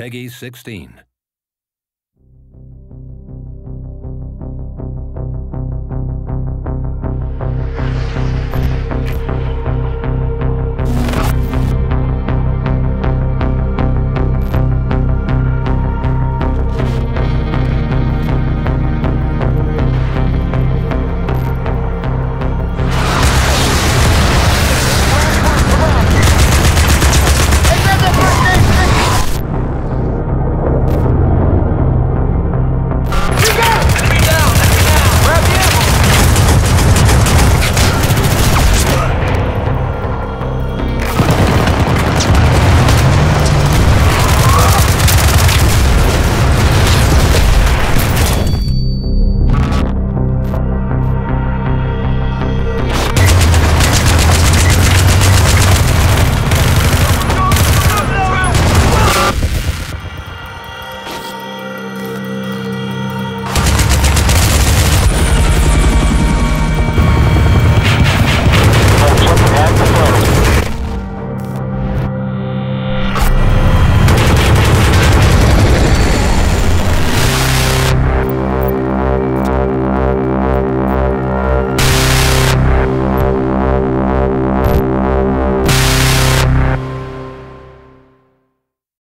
Peggy 16.